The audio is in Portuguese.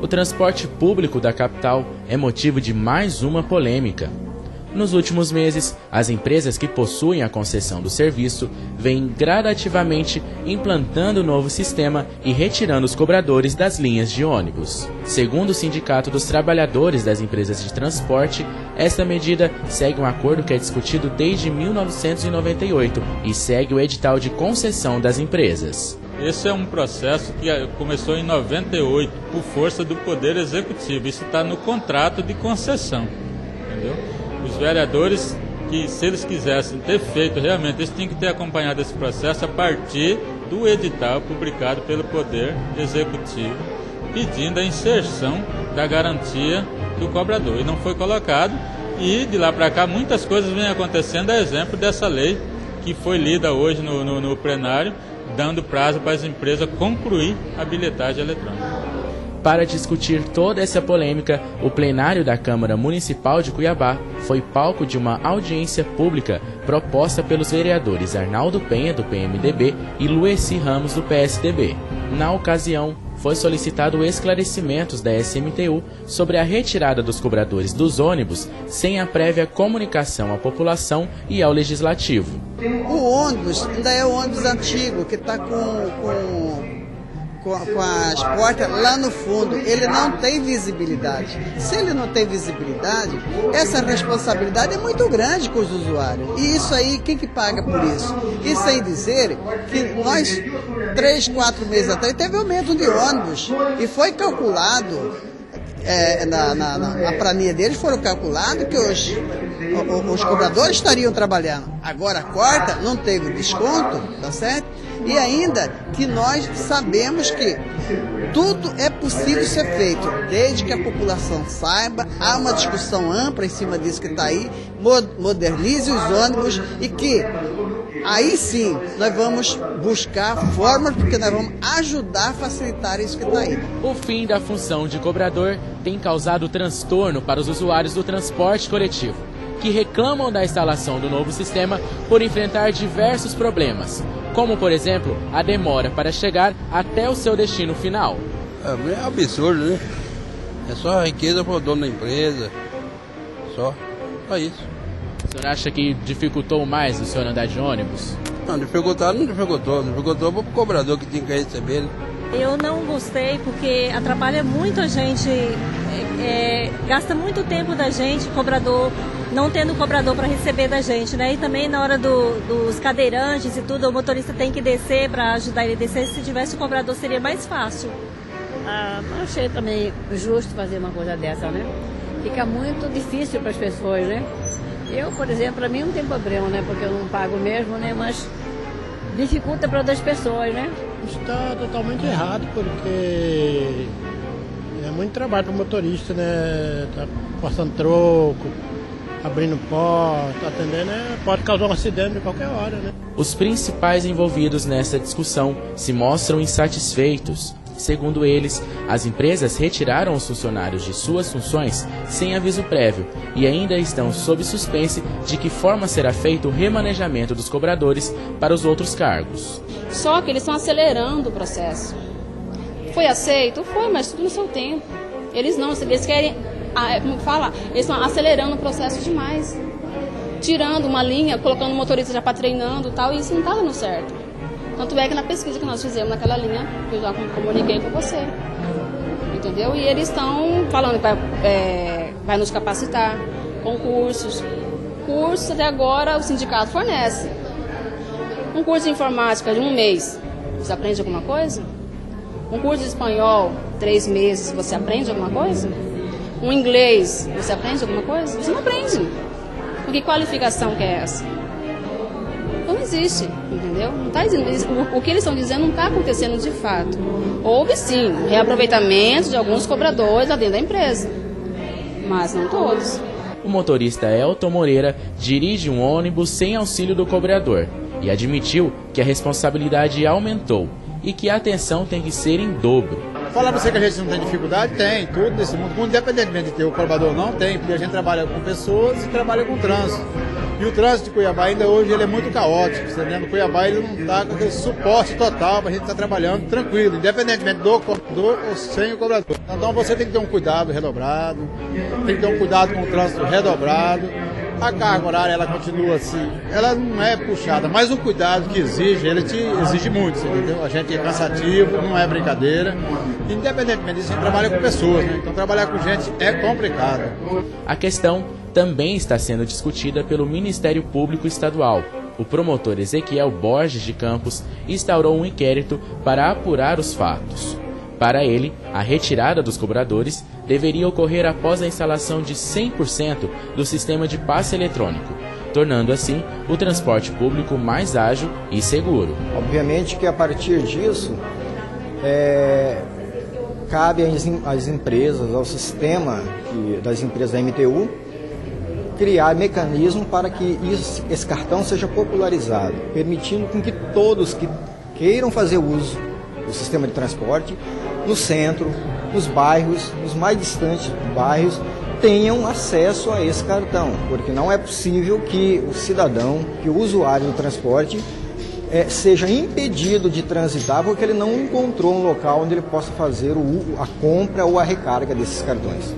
O transporte público da capital é motivo de mais uma polêmica. Nos últimos meses, as empresas que possuem a concessão do serviço vêm gradativamente implantando o novo sistema e retirando os cobradores das linhas de ônibus. Segundo o Sindicato dos Trabalhadores das Empresas de Transporte, esta medida segue um acordo que é discutido desde 1998 e segue o edital de concessão das empresas. Esse é um processo que começou em 98 por força do Poder Executivo. Isso está no contrato de concessão, entendeu? Os vereadores, que se eles quisessem ter feito realmente, eles tinham que ter acompanhado esse processo a partir do edital publicado pelo Poder Executivo, pedindo a inserção da garantia do cobrador. E não foi colocado, e de lá para cá muitas coisas vêm acontecendo, a exemplo dessa lei que foi lida hoje no plenário, dando prazo para as empresas concluir a bilhetagem eletrônica. Para discutir toda essa polêmica, o plenário da Câmara Municipal de Cuiabá foi palco de uma audiência pública proposta pelos vereadores Arnaldo Penha, do PMDB, e Lueci Ramos, do PSDB. Na ocasião, foi solicitado esclarecimentos da SMTU sobre a retirada dos cobradores dos ônibus sem a prévia comunicação à população e ao Legislativo. O ônibus ainda é o ônibus antigo, que está com as portas lá no fundo, ele não tem visibilidade. Se ele não tem visibilidade, essa responsabilidade é muito grande com os usuários. E isso aí, quem que paga por isso? E sem dizer que nós, 3, 4 meses atrás, teve aumento de ônibus e foi calculado. Na planilha deles foram calculados que os cobradores estariam trabalhando. Agora a quarta não teve desconto, tá certo? E ainda que nós sabemos que tudo é possível ser feito, desde que a população saiba, há uma discussão ampla em cima disso que está aí, modernize os ônibus e que aí sim nós vamos buscar formas, porque nós vamos ajudar a facilitar isso que está aí. O fim da função de cobrador tem causado transtorno para os usuários do transporte coletivo, que reclamam da instalação do novo sistema por enfrentar diversos problemas, como, por exemplo, a demora para chegar até o seu destino final. É absurdo, né? É só riqueza para o dono da empresa, só isso. O senhor acha que dificultou mais o senhor andar de ônibus? Não, dificultou para o cobrador que tinha que receber, né? Eu não gostei porque atrapalha muito a gente, gasta muito tempo da gente, cobrador, não tendo cobrador para receber da gente, né? E também na hora dos cadeirantes e tudo, o motorista tem que descer para ajudar ele a descer. Se tivesse o cobrador seria mais fácil. Ah, achei também justo fazer uma coisa dessa, né? Fica muito difícil para as pessoas, né? Eu, por exemplo, para mim não tem problema, né? Porque eu não pago mesmo, né? Mas dificulta para outras pessoas, né? Está totalmente errado, porque é muito trabalho para o motorista, né? Tá forçando troco, abrindo porta, atendendo, pode causar um acidente a qualquer hora, né? Os principais envolvidos nessa discussão se mostram insatisfeitos. Segundo eles, as empresas retiraram os funcionários de suas funções sem aviso prévio e ainda estão sob suspense de que forma será feito o remanejamento dos cobradores para os outros cargos. Só que eles estão acelerando o processo. Foi aceito? Foi, mas tudo no seu tempo. Eles não, eles querem, eles estão acelerando o processo demais. Tirando uma linha, colocando o motorista já para treinando e tal, e isso não está dando certo. Tanto é que na pesquisa que nós fizemos naquela linha, que eu já comuniquei com você, entendeu? E eles estão falando que vai nos capacitar com cursos. Cursos até agora o sindicato fornece. Um curso de informática de um mês, você aprende alguma coisa? Um curso de espanhol, 3 meses, você aprende alguma coisa? Um inglês, você aprende alguma coisa? Você não aprende. Porque qualificação que é essa? Não existe, entendeu? Não tá dizendo, o que eles estão dizendo não está acontecendo de fato. Houve sim reaproveitamento de alguns cobradores lá dentro da empresa, mas não todos. O motorista Elton Moreira dirige um ônibus sem auxílio do cobrador e admitiu que a responsabilidade aumentou e que a atenção tem que ser em dobro. Falar pra você que a gente não tem dificuldade? Tem, tudo nesse mundo, independentemente de ter o cobrador ou não, tem, porque a gente trabalha com pessoas e trabalha com trânsito. E o trânsito de Cuiabá ainda hoje ele é muito caótico, você entendeu? Cuiabá ele não está com aquele suporte total para a gente estar trabalhando tranquilo, independentemente do cobrador ou sem o cobrador. Então você tem que ter um cuidado redobrado, tem que ter um cuidado com o trânsito redobrado. A carga horária, ela continua assim, ela não é puxada, mas o cuidado que exige, ele te exige muito, entendeu? A gente é cansativo, não é brincadeira. Independentemente disso, a gente trabalha com pessoas, né? Então trabalhar com gente é complicado. A questão também está sendo discutida pelo Ministério Público Estadual. O promotor Ezequiel Borges de Campos instaurou um inquérito para apurar os fatos. Para ele, a retirada dos cobradores deveria ocorrer após a instalação de 100% do sistema de passe eletrônico, tornando assim o transporte público mais ágil e seguro. Obviamente que a partir disso, cabe às empresas, ao sistema das empresas da MTU, criar mecanismo para que esse cartão seja popularizado, permitindo com que todos que queiram fazer uso do sistema de transporte, no centro, nos bairros, nos mais distantes bairros, tenham acesso a esse cartão, porque não é possível que o cidadão, que o usuário do transporte, seja impedido de transitar porque ele não encontrou um local onde ele possa fazer a compra ou a recarga desses cartões.